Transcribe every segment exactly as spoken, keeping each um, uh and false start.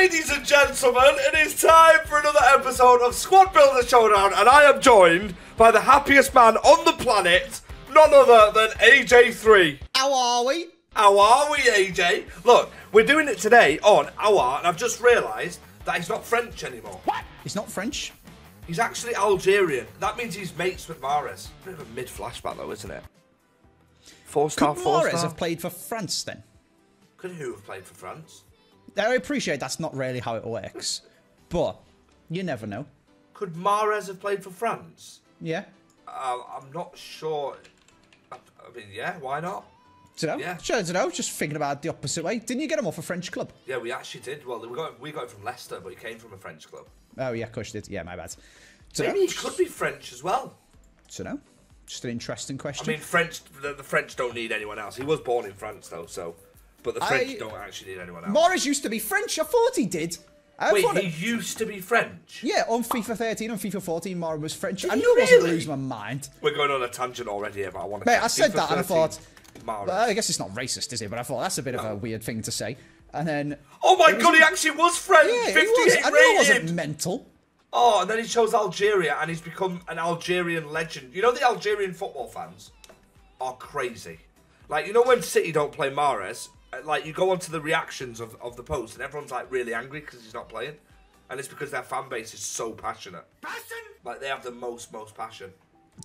Ladies and gentlemen, it is time for another episode of Squad Builder Showdown, and I am joined by the happiest man on the planet, none other than A J three. How are we? How are we, A J? Look, we're doing it today on Aouar, and I've just realised that he's not French anymore. What? He's not French? He's actually Algerian. That means he's mates with Mahrez. Bit of a mid-flashback though, isn't it? Four-star, four-star. Could Mahrez have played for France then? Could who have played for France? I appreciate that's not really how it works, but you never know. Could Mahrez have played for France? Yeah. Uh, I'm not sure. I, I mean, yeah, why not? Do you know? Yeah. Sure, I don't know. Just thinking about it the opposite way. Didn't you get him off a French club? Yeah, we actually did. Well, we got, we got him from Leicester, but he came from a French club. Oh, yeah, of course you did. Yeah, my bad. Do Maybe know? He could be French as well. Do you know? Just an interesting question. I mean, French. The, the French don't need anyone else. He was born in France, though, so... But the French I, don't actually need anyone else. Mahrez used to be French. I thought he did. I Wait, he it... used to be French? Yeah, on FIFA thirteen, on FIFA fourteen, Mahrez was French. Did I knew really? I wasn't going to lose my mind. We're going on a tangent already here, but I want to... Mate, I said that and I thought... Well, I guess it's not racist, is it? But I thought that's a bit no. of a weird thing to say. And then... Oh my God, was... he actually was French! Yeah, he was. I knew it wasn't mental. Oh, and then he chose Algeria and he's become an Algerian legend. You know, the Algerian football fans are crazy. Like, you know when City don't play Mahrez, like, you go onto the reactions of, of the post and everyone's, like, really angry because he's not playing. And it's because their fan base is so passionate. Passion! Like, they have the most, most passion.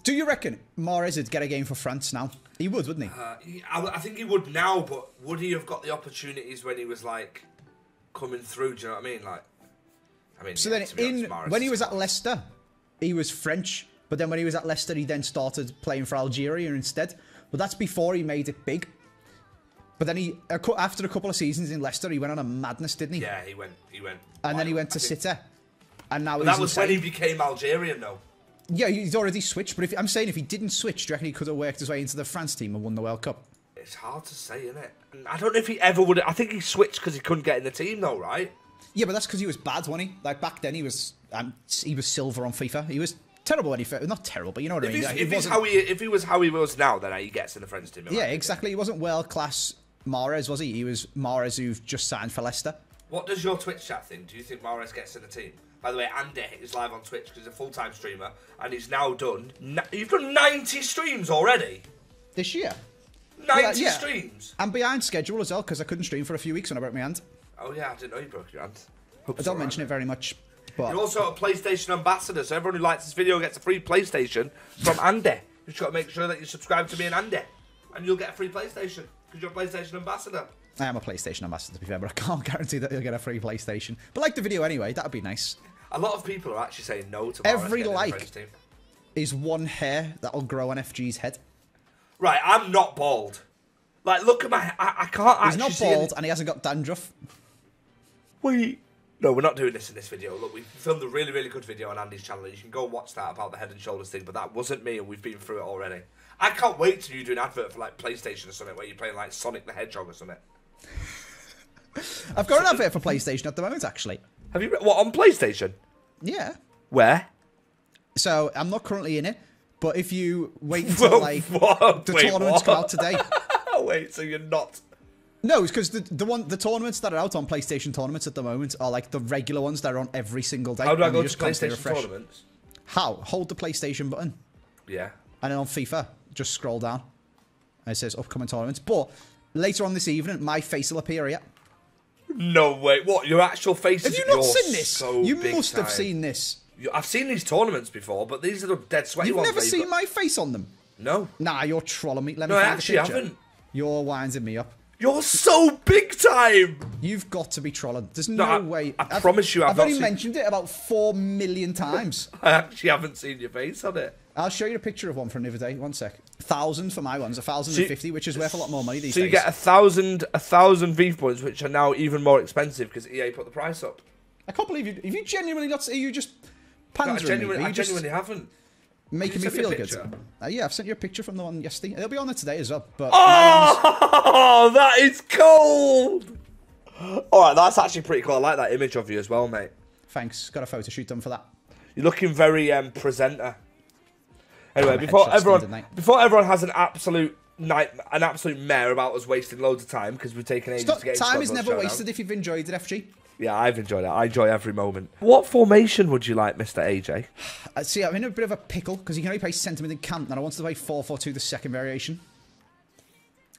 Do you reckon Mahrez would get a game for France now? He would, wouldn't he? Uh, he I, I think he would now, but would he have got the opportunities when he was, like, coming through? Do you know what I mean? Like, I mean, so yeah, then, to be in, honest, when he was at Leicester, he was French. But then when he was at Leicester, he then started playing for Algeria instead. But that's before he made it big. But then he, after a couple of seasons in Leicester, he went on a madness, didn't he? Yeah, he went, he went. And then he went to City. And now he's that was insane. When he became Algerian, though. Yeah, he's already switched. But if, I'm saying if he didn't switch, do you reckon he could have worked his way into the France team and won the World Cup? It's hard to say, isn't it? I don't know if he ever would. I think he switched because he couldn't get in the team, though, right? Yeah, but that's because he was bad, wasn't he? Like, back then, he was um, he was silver on FIFA. He was... Terrible when he... Not terrible, but you know what I mean. If, he's how he, if he was how he was now, then he gets in the French team. Yeah, exactly. He wasn't world-class Mahrez, was he? He was Mahrez who've just signed for Leicester. What does your Twitch chat think? Do you think Mahrez gets in the team? By the way, Andy is live on Twitch because he's a full-time streamer, and he's now done... You've done ninety streams already? This year? ninety yeah, yeah. streams? I'm behind schedule as well because I couldn't stream for a few weeks when I broke my hand. Oh, yeah, I didn't know you broke your hand. Hope I don't mention it very much. But you're also a PlayStation ambassador, so everyone who likes this video gets a free PlayStation from Andy. You've just got to make sure that you subscribe to me and Andy, and you'll get a free PlayStation, because you're a PlayStation ambassador. I am a PlayStation ambassador, to be fair, but I can't guarantee that you'll get a free PlayStation. But like the video anyway, that'd be nice. A lot of people are actually saying no to every like team. Is one hair that'll grow on F G's head. Right, I'm not bald. Like, look at my... I, I can't He's actually He's not bald, see and he hasn't got dandruff. Wait... No, we're not doing this in this video. Look, we filmed a really, really good video on Andy's channel. You can go and watch that about the head and shoulders thing, but that wasn't me, and we've been through it already. I can't wait till you do an advert for, like, PlayStation or something, where you're playing, like, Sonic the Hedgehog or something. I've got an advert for PlayStation at the moment, actually. Have you... What, on PlayStation? Yeah. Where? So, I'm not currently in it, but if you wait until, like, what? the wait, tournament's come out today... Wait, so you're not... No, it's because the the one the tournaments that are out on PlayStation tournaments at the moment are like the regular ones that are on every single day. How do I go to PlayStation tournaments? How? Hold the PlayStation button. Yeah. And then on FIFA, just scroll down. And it says upcoming tournaments. But later on this evening, my face will appear here. No way! What? Your actual face? Have you not seen this? You must have seen this. I've seen these tournaments before, but these are the dead sweaty ones. You've never seen my face on them? No. Nah, you're trolling me. Let me find the picture. No, I actually haven't. You're winding me up. You're so big time! You've got to be trolling. There's no, no I, way. I I've, promise you I've, I've not only seen... mentioned it about four million times. I actually haven't seen your face on it. I'll show you a picture of one for another day. One sec. Thousand for my ones. A thousand so and fifty, which is worth a lot more money these so days. So you get a thousand, a thousand V-points, which are now even more expensive because E A put the price up. I can't believe you. Have you genuinely not... Are you just pandering no, I genuinely, me? I genuinely haven't. Making me feel good. Uh, yeah, I've sent you a picture from the one yesterday. It'll be on there today as well. But oh, that is cold! All right, that's actually pretty cool. I like that image of you as well, mate. Thanks. Got a photo shoot done for that. You're looking very um, presenter. Anyway, before everyone, before everyone has an absolute night, an absolute mare about us wasting loads of time because we've taken ages to get into it. Time is never wasted if you've enjoyed it, F G. Yeah, I've enjoyed it. I enjoy every moment. What formation would you like, Mister A J? Uh, see, I'm in a bit of a pickle because you can only play sentiment and Cant, and I wanted to play four four two, the second variation.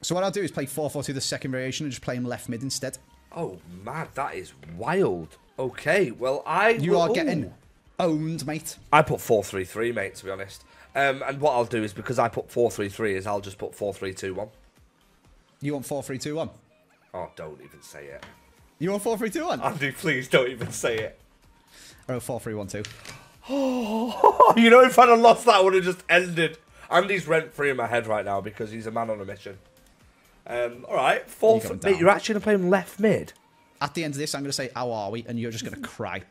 So what I'll do is play four four two, the second variation, and just play him left mid instead. Oh, mad. That is wild. Okay, well, I... You will... are getting Ooh. owned, mate. I put four three three, mate, to be honest. Um, and what I'll do is, because I put four three three, is I'll just put four three two one. You want four three two one? Oh, don't even say it. You want four three two one? Andy, please don't even say it. I wrote four three one two. Oh, you know, if I'd have lost that, I would have just ended. Andy's rent free in my head right now because he's a man on a mission. Um, all right, four. You're, mate, you're actually going to play him left mid? At the end of this, I'm going to say, how are we? And you're just going to cry.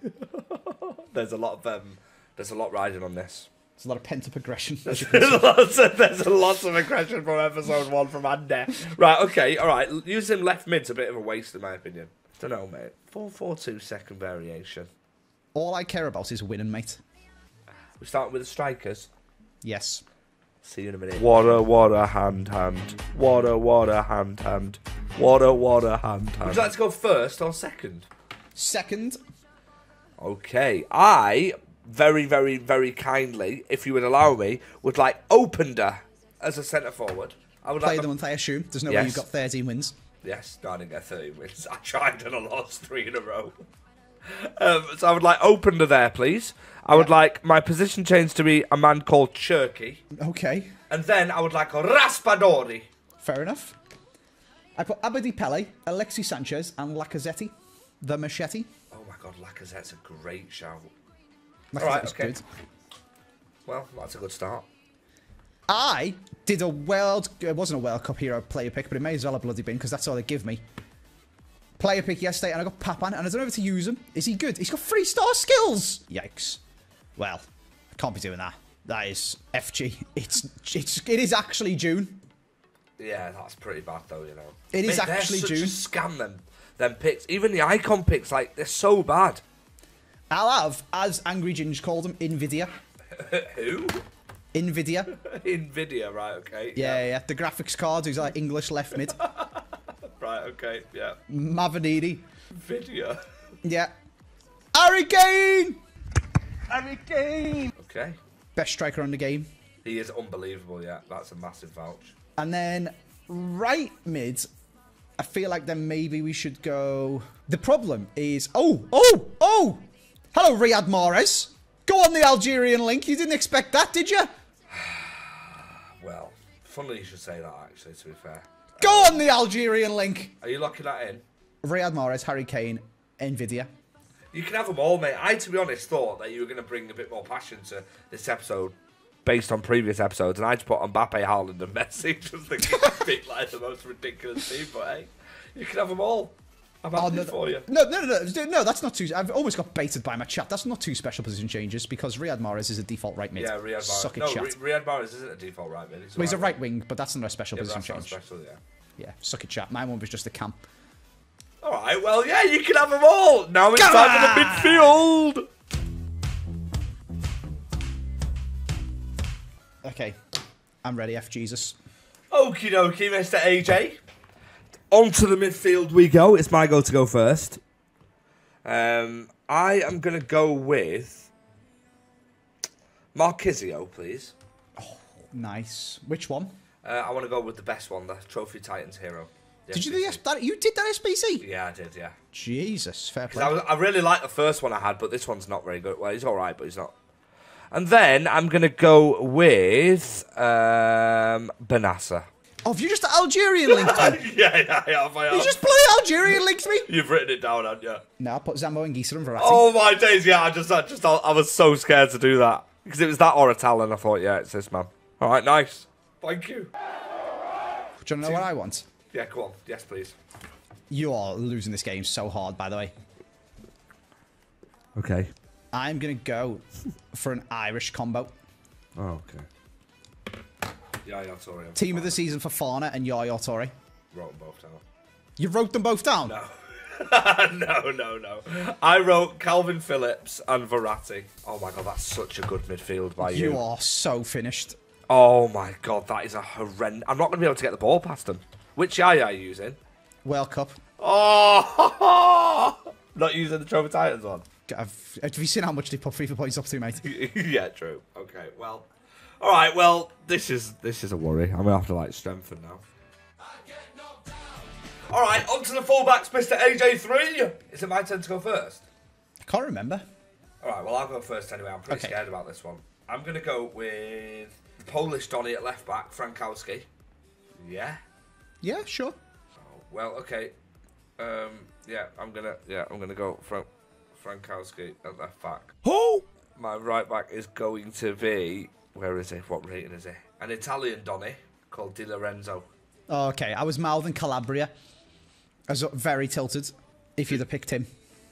There's a lot of um, there's a lot riding on this. There's a lot of pent-up aggression. There's lots of, there's lots of aggression from episode one from Andy. Right, okay, all right. Using left mid's a bit of a waste, in my opinion. Don't know, mate. four four two, second variation. All I care about is winning, mate. We start with the strikers. Yes. See you in a minute. Water, water, hand, hand. Water, water, hand, hand. Water, water, hand, hand. Would you like to go first or second? Second. Okay. I, very, very, very kindly, if you would allow me, would like Öpenda as a centre forward. I would Play like them on I shoe. There's no yes. way you've got thirteen wins. Yes, no, I didn't get thirteen wins. I tried and I lost three in a row. Um, so I would like Öpenda there, please. I yeah. would like my position change to be a man called Cherky. Okay. And then I would like Raspadori. Fair enough. I put Abedi Pele, Alexis Sanchez, and Lacazette, the machete. Oh my God, Lacazette's a great shout. All right, okay. Good. Well, that's a good start. I did a World... It wasn't a World Cup hero player pick, but it may as well have bloody been, because that's all they give me. Player pick yesterday, and I got Papan, and I don't know if to use him. Is he good? He's got three-star skills! Yikes. Well, I can't be doing that. That is F G. It's, it's, it is actually June. Yeah, that's pretty bad, though, you know. It is Mate, actually such June. A scam, them, them picks. Even the icon picks, like, they're so bad. I'll have, as Angry Ginge called them, NVIDIA. Who? NVIDIA. NVIDIA, right, okay. Yeah, yeah, yeah. The graphics card, who's like English left mid. Right, okay, yeah. Mavanidi. NVIDIA. Yeah. Harry Kane! Harry Kane! Okay. Best striker on the game. He is unbelievable, yeah. That's a massive vouch. And then right mid, I feel like then maybe we should go... The problem is... Oh, oh, oh! Hello, Riyad Mahrez. Go on the Algerian link. You didn't expect that, did you? Well, funny you should say that, actually, to be fair. Go um, on the Algerian link. Are you locking that in? Riyad Mahrez, Harry Kane, NVIDIA. You can have them all, mate. I, to be honest, thought that you were going to bring a bit more passion to this episode based on previous episodes, and I just put Mbappe, Haaland, and Messi just thinking it'd be like the most ridiculous team, but hey, you can have them all. I'm oh, no, for you. No, no, no, no, no, that's not too... I've always got baited by my chat. That's not two special position changes because Riyad Mahrez is a default right mid. Yeah, Riyad Mahrez. Suck it, no, chat. Riyad Mahrez isn't a default right mid. He's a, well, right, he's a right wing, but that's not a special yeah, position that's change. Not special, yeah. Yeah, suck it, chat. Mine won't be just a camp. All right, well, yeah, you can have them all. Now it's Come time on! for the midfield. Okay, I'm ready, F Jesus. Okie dokie, Mister A J. Onto the midfield we go. It's my go to go first. Um, I am going to go with Marchisio, please. Oh, nice. Which one? Uh, I want to go with the best one, the Trophy Titans hero. Did you do the that? You did that S B C? Yeah, I did, yeah. Jesus, fair play. I, was, I really like the first one I had, but this one's not very good. Well, he's all right, but he's not. And then I'm going to go with um, Bennacer. Oh, have you just Algerian linked me? yeah, yeah, yeah, I have. You just play Algerian linked me? You've written it down, haven't you? No, I put Zambo and Gisa and Verratti. Oh, my days, yeah, I just, I just, I was so scared to do that. Because it was that or Atal, and I thought, yeah, it's this man. All right, nice. Thank you. Do you know what I want? Yeah, go on. Yes, please. You are losing this game so hard, by the way. Okay. I'm going to go for an Irish combo. Oh, okay. Yaya Toure. Team of the season for Fofana and Yaya Toure. Wrote them both down. You wrote them both down? No. no, no, no. I wrote Calvin Phillips and Verratti. Oh my God, that's such a good midfield by you. You are so finished. Oh my God, that is a horrendous... I'm not going to be able to get the ball past them. Which Yaya are you using? World Cup. Oh! not using the Trophy Titans one. I've, have you seen how much they put FIFA points up to, mate? Yeah, true. Okay, well, all right. Well, this is this is a worry. I'm gonna have to like strengthen now. All right, on to the fullbacks, Mister A J three. Is it my turn to go first? I can't remember. All right, well, I'll go first anyway. I'm pretty okay. scared about this one. I'm gonna go with the Polish Donny at left back, Frankowski. Yeah. Yeah, sure. Oh, well, okay. Um, yeah, I'm gonna yeah, I'm gonna go Frank. Frankowski at left back. Who? My right back is going to be... Where is he? What rating is he? An Italian Donny called Di Lorenzo. Oh, okay. I was mouthing Calabria. I was very tilted if you'd have picked him.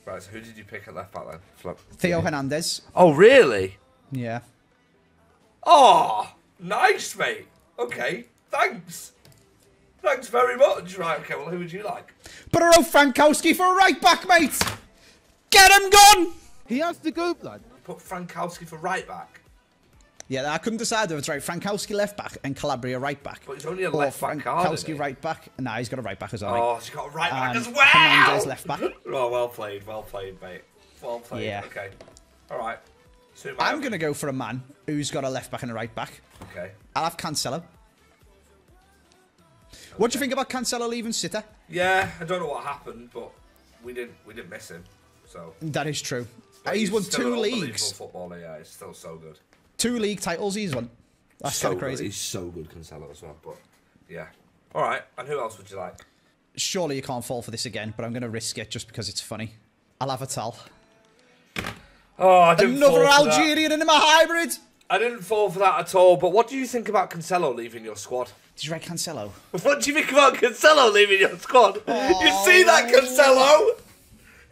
Right, so who did you pick at left back then? Flip. Theo yeah. Hernandez. Oh, really? Yeah. Oh, nice, mate. Okay, thanks. Thanks very much. Right, okay, well, who would you like? Bro, Frankowski for a right back, mate. Get him gone! He has the go, lad. Put Frankowski for right back. Yeah, I couldn't decide whether it's right. Frankowski left back and Calabria right back. But he's only a left back. Frankowski right back. Nah, he's got a right back as well. Oh, he's got a right back as well. Hernandez left back. Oh, well played, well played, mate. Well played. Yeah. Okay. All right. So I'm going to go for a man who's got a left back and a right back. Okay. I'll have Cancelo. Okay. What do you think about Cancelo leaving Sitter? Yeah, I don't know what happened, but we didn't we didn't miss him. So. That is true. He's, he's won two leagues. Footballer, yeah, he's still so good. Two league titles he's won. That's so kind of crazy. Good. He's so good, Cancelo as well. But yeah, all right. And who else would you like? Surely you can't fall for this again, but I'm going to risk it just because it's funny. I'll have Atal. Oh, I didn't another fall for Algerian that. In my hybrid. I didn't fall for that at all. But what do you think about Cancelo leaving your squad? Did you write Cancelo? What do you think about Cancelo leaving your squad? Oh. You see that, Cancelo?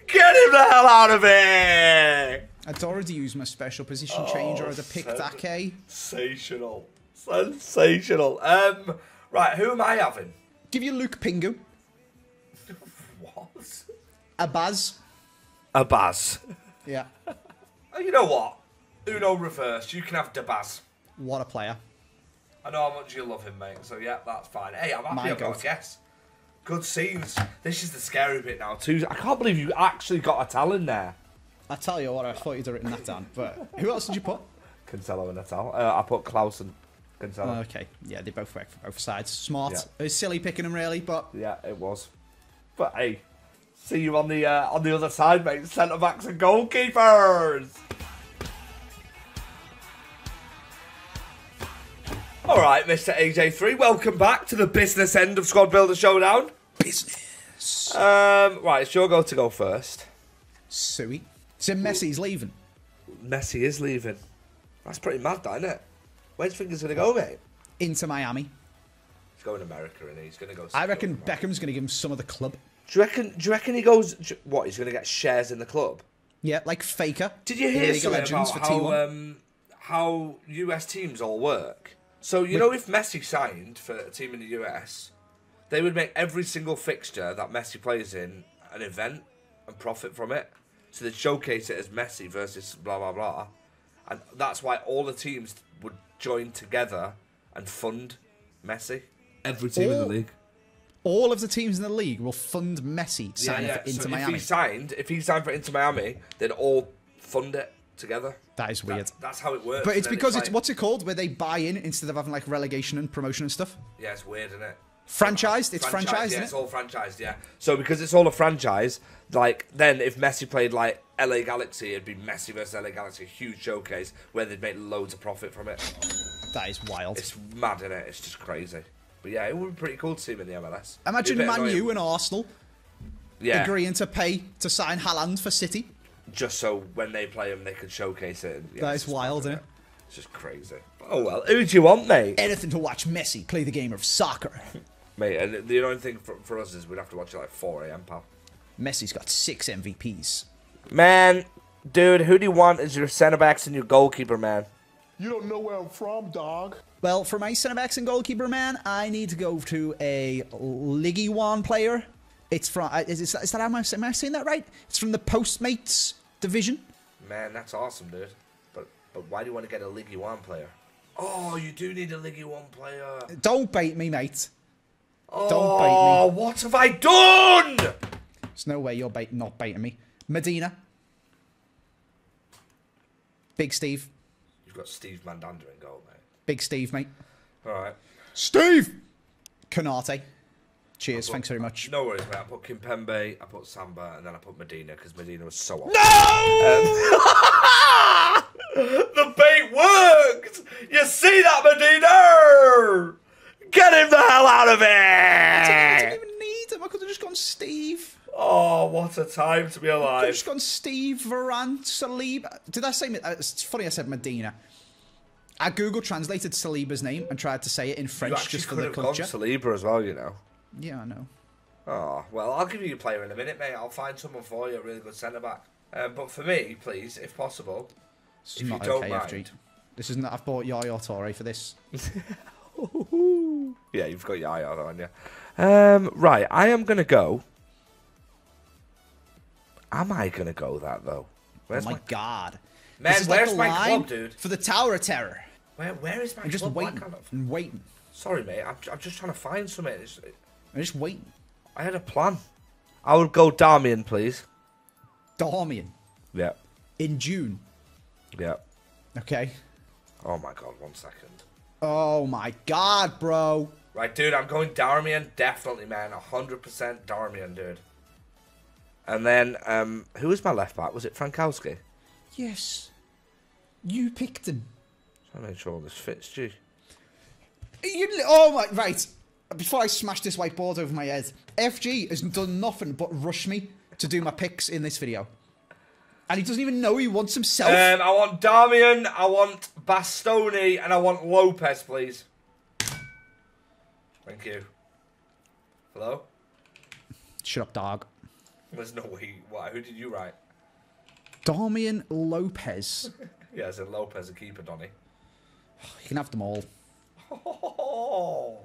Get him the hell out of here! I'd already used my special position change, or I'd have picked Ake. Sensational. Sensational. Um, right, who am I having? Give you Luke Pingu. What? Abaz. Abaz. Yeah. You know what? Uno reversed. You can have Dabas. What a player. I know how much you love him, mate. So, yeah, that's fine. Hey, I'm happy about a guess. Good scenes. This is the scary bit now, too. I can't believe you actually got Atal in there. I tell you what, I thought you'd have written that down. But who else did you put? Cancelo and Atal. Uh, I put Klaus and Cancelo. Okay, yeah, they both work for both sides. Smart. Yeah. It was silly picking them, really, but yeah, it was. But hey, see you on the uh, on the other side, mate. Centre backs and goalkeepers. All right, Mister A J three, welcome back to the business end of Squad Builder Showdown. Business. Um, right, it's your go to go first. Suey. So Messi's leaving. Messi is leaving. That's pretty mad, that, isn't it? Where do you think he's going to go, mate? Into Miami. He's going to America, isn't he? He's going to go. I reckon Beckham's going to give him some of the club. Do you reckon, do you reckon he goes... Do, what, he's going to get shares in the club? Yeah, like Faker. Did you hear something about for how, um, how U S teams all work? So, you know, if Messi signed for a team in the U S, they would make every single fixture that Messi plays in an event and profit from it. So they'd showcase it as Messi versus blah, blah, blah. And that's why all the teams would join together and fund Messi. Every team all, in the league. All of the teams in the league will fund Messi signing yeah, yeah. for Inter so Miami. If he, signed, if he signed for Inter Miami, they'd all fund it together. That is weird. That, that's how it works. But it's because it's, like, it's what's it called where they buy in instead of having like relegation and promotion and stuff. Yeah, it's weird, isn't it? Franchised. It's franchised. franchised yeah, it? It's all franchised. Yeah. So because it's all a franchise, like then if Messi played like L A Galaxy, it'd be Messi versus L A Galaxy, a huge showcase where they'd make loads of profit from it. That is wild. It's mad, isn't it? It's just crazy. But yeah, it would be pretty cool to see him in the M L S. Imagine Man U and Arsenal yeah. agreeing to pay to sign Haaland for City. Just so when they play them, they can showcase it. Yeah, that is wild, isn't it? It's just crazy. Oh, well, who do you want, mate? Anything to watch Messi play the game of soccer. Mate, and the only thing for, for us is we'd have to watch it like four A M, pal. Messi's got six M V Ps. Man, dude, who do you want as your centre-backs and your goalkeeper, man? You don't know where I'm from, dog. Well, for my centre-backs and goalkeeper, man, I need to go to a Ligue one player. It's from... Is, is that, is that am, I, am I saying that right? It's from the Postmates division. Man, that's awesome, dude. But but why do you want to get a Ligue one player? Oh, you do need a Ligue one player. Don't bait me, mate. Oh, don't bait me. Oh, what have I done? There's no way you're bait not baiting me. Medina. Big Steve. You've got Steve Mandanda in goal, mate. Big Steve, mate. All right. Steve! Konate. Cheers, put, thanks very much. No worries, mate. I put Kimpembe, I put Samba, and then I put Medina, because Medina was so off. No! Um, the bait worked! You see that, Medina? Get him the hell out of here! I didn't, I didn't even need him. I could have just gone Steve. Oh, what a time to be alive. I could have just gone Steve, Varane, Saliba. Did I say... It's funny I said Medina. I Google translated Saliba's name and tried to say it in French just for the culture. You actually could have gone Saliba as well, you know. Yeah, I know. Oh, well, I'll give you your player in a minute, mate. I'll find someone for you, a really good centre-back. Um, but for me, please, if possible, it's if you don't okay, mind... F G. This isn't that I've bought Yaya Toure for this. Yeah, you've got Yaya on you. Um, right, I am going to go... Am I going to go that, though? Where's oh, my, my... God. Man, where's like the my line club, dude? For the Tower of Terror. Where, where is my I'm club? Just waiting. I'm waiting. Sorry, mate. I'm, I'm just trying to find something. It's... I'm just waiting. I had a plan. I would go Darmian, please. Darmian? Yeah. In June? Yeah. Okay. Oh, my God. One second. Oh, my God, bro. Right, dude. I'm going Darmian. Definitely, man. one hundred percent Darmian, dude. And then, um, who was my left back? Was it Frankowski? Yes. You picked him. I make sure this fits, G. You, oh, my, right. Before I smash this whiteboard over my head, F G has done nothing but rush me to do my picks in this video. And he doesn't even know he wants himself. Um, I want Darmian, I want Bastoni, and I want Lopez, please. Thank you. Hello? Shut up, dog. There's no way. Why? Who did you write? Darmian, Lopez. Yeah, as in Lopez, a keeper, Donny. You can have them all. Oh,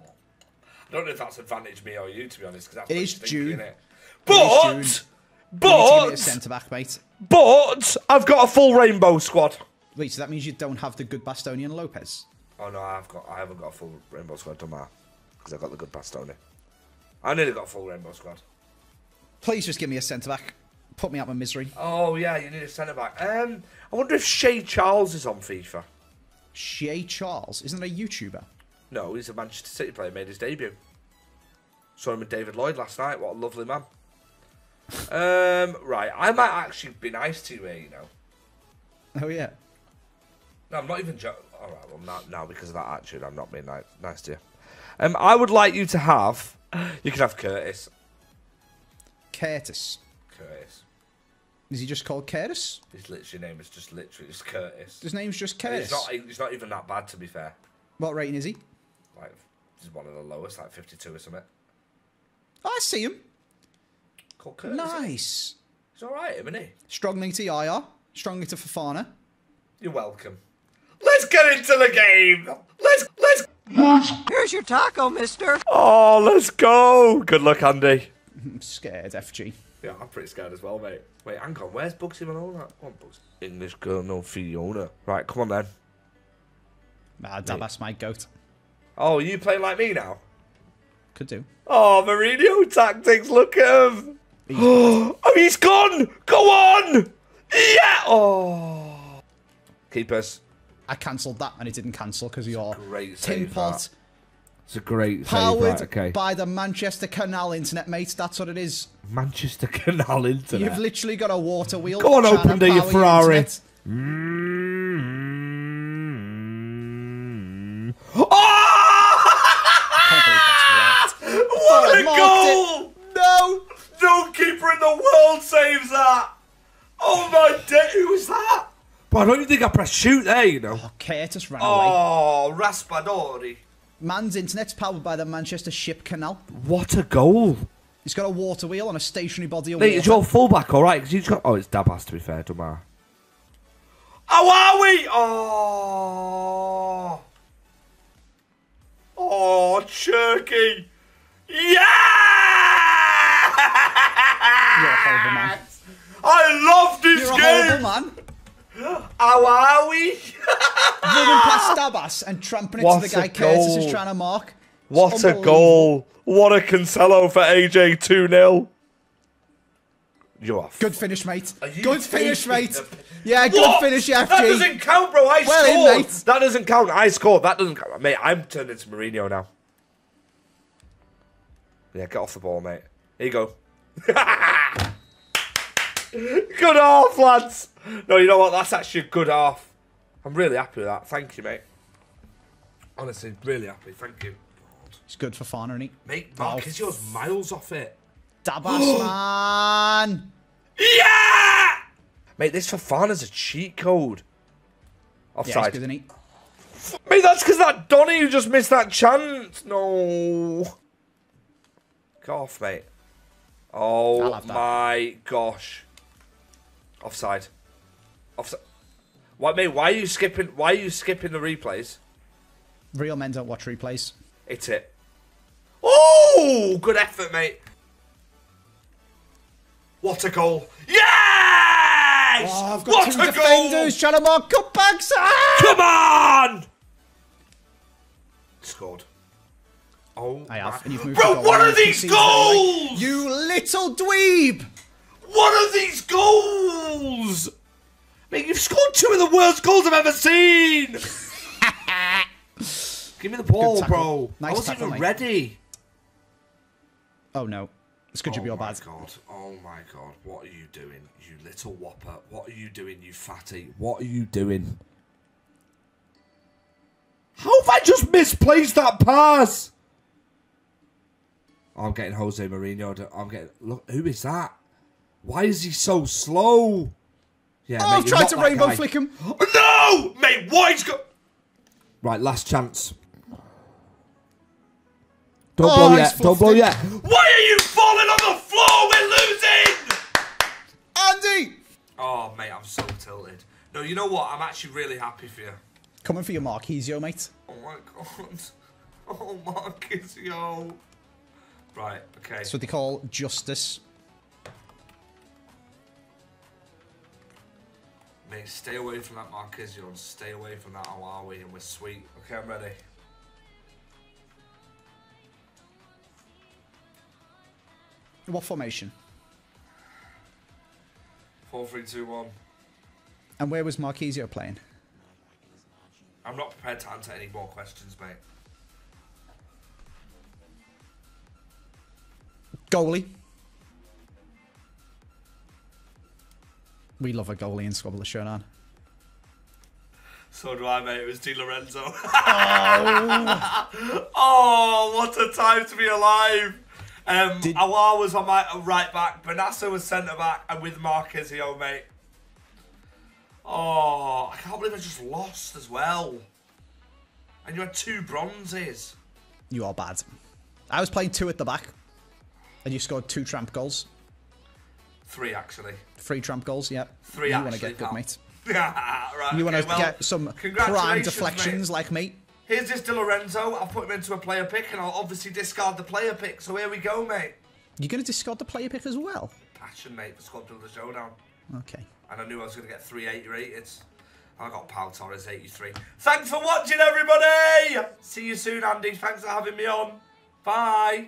I don't know if that's advantage me or you, to be honest, because that's is June. It? But, it is June. But, but, centre back, mate. But I've got a full rainbow squad. Wait, so that means you don't have the good Bastoni and Lopez? Oh no, I've got, I haven't got a full rainbow squad, don't matter, because I've got the good Bastoni. I nearly got a full rainbow squad. Please just give me a centre back. Put me out my misery. Oh yeah, you need a centre back. Um, I wonder if Shea Charles is on FIFA. Shea Charles isn't a YouTuber. No, he's a Manchester City player. Made his debut. Saw him with David Lloyd last night. What a lovely man. um, right, I might actually be nice to you here, you know. Oh yeah. No, I'm not even joking. All right, well now, now because of that attitude, I'm not being ni nice to you. Um, I would like you to have. You can have Curtis. Curtis. Curtis. Is he just called Curtis? His literally name is just literally just Curtis. His name's just Curtis. He's not. He's not even that bad, to be fair. What rating is he? Like, he's one of the lowest, like fifty-two or something. Oh, I see him. Called Curtis. Nice. He's all right, isn't he? Strongly to I R. Strongly to Fofana. You're welcome. Let's get into the game. Let's let's. Here's your taco, mister. Oh, let's go. Good luck, Andy. I'm scared, F G. Yeah, I'm pretty scared as well, mate. Wait, hang on. Where's Bugsy and all that? Come on, Bugsy. English girl, no Fiona. Right, come on then. Ah, Dabas, my goat. Oh, you playing like me now? Could do. Oh, Mourinho tactics, look at him. He's oh, he's gone. Go on. Yeah. Oh. Keepers. I cancelled that and it didn't cancel because you're Tim Pot. It's a great Powered save, right, okay. by the Manchester Canal Internet, mate. That's what it is. Manchester Canal Internet. You've literally got a water wheel. Go on, open to your Ferrari. Mm-hmm. Oh! What a goal! It. No! No keeper in the world saves that. Oh my day, who was that? But I don't even think I pressed shoot there, you know. Oh, Curtis ran oh, away. Oh, Raspadori. Man's internet's powered by the Manchester Ship Canal. What a goal! He's got a water wheel and a stationary body of Mate, water. Is your fullback alright? Because he's got... Oh, it's Dabas, to be fair, don't matter. How are we? Oh! Oh, Cherky! Yeah! You're a horrible man. I love this You're game! You're a horrible man. How are we? Running past Dabas and tramping it to the guy Curtis is trying to mark. What a goal. What a Cancelo for A J two nil. You are. Good finish, mate. Good finish, mate. The... Yeah, good what? finish, F G. That doesn't count, bro. I well scored. In, mate. That doesn't count. I scored. That doesn't count. Mate, I'm turning into Mourinho now. Yeah, get off the ball, mate. Here you go. Good half, lads. No, you know what? That's actually a good half. I'm really happy with that. Thank you, mate. Honestly, really happy. Thank you. It's good for Fofana, isn't he? Mate, Marchisio's oh. miles off it. Dabas, man. Yeah! Mate, this Fofana's a cheat code. Offside. Yeah, it's good, isn't he? Mate, that's because that Donny who just missed that chance. No. Go off, mate. Oh, my gosh. Offside. Offside. Why, mate, why are you skipping? Why are you skipping the replays? Real men don't watch replays. It's it. Oh, good effort, mate. What a goal. Yes! Oh, I've got what two a defenders goal! Trying to mark cutbacks. Ah! Come on! Scored. Oh, I have. And you've moved bro, what are these goals? Like, you little dweeb! What are these goals? Mate, you've scored two of the worst goals I've ever seen! Give me the ball, bro. Nice I wasn't tackle, even mate. ready. Oh, no. This could oh be your bad. Oh, my God. Oh, my God. What are you doing, you little whopper? What are you doing, you fatty? What are you doing? How have I just misplaced that pass? I'm getting Jose Mourinho. I'm getting... Look, who is that? Why is he so slow? Yeah, oh, I've tried to rainbow guy. flick him. No! Mate, why he's got... Right, last chance. Don't oh, blow yet. Don't blow it. yet. Why are you falling on the floor? We're losing! Andy! Oh, mate, I'm so tilted. No, you know what? I'm actually really happy for you. Coming for your Marchisio, mate. Oh, my God. Oh, Marchisio. Right, okay. That's what they call justice. Mate, stay away from that Marchisio and stay away from that Aouar and we're sweet. Okay, I'm ready. What formation? four three two one. And where was Marchisio playing? I'm not prepared to answer any more questions, mate. Goalie. We love a goalie in Squabbler Shonan. So do I, mate. It was Di Lorenzo. Oh. Oh, what a time to be alive. Um, Did... Aouar was on my right back. Bennacer was centre back. And with Marchisio, mate. Oh, I can't believe I just lost as well. And you had two bronzes. You are bad. I was playing two at the back. And you scored two tramp goals. Three, actually. Three tramp goals, yeah. Three, you actually. You want to get good, mate. Right, you want okay, to well, get some prime deflections, mate. Like me. Here's this Di Lorenzo. I'll put him into a player pick, and I'll obviously discard the player pick. So here we go, mate. You're going to discard the player pick as well? Passion, mate, for Squabbler the Showdown. Okay. And I knew I was going to get three eighty-rateds. I got Pau Torres eighty-three. Thanks for watching, everybody. See you soon, Andy. Thanks for having me on. Bye.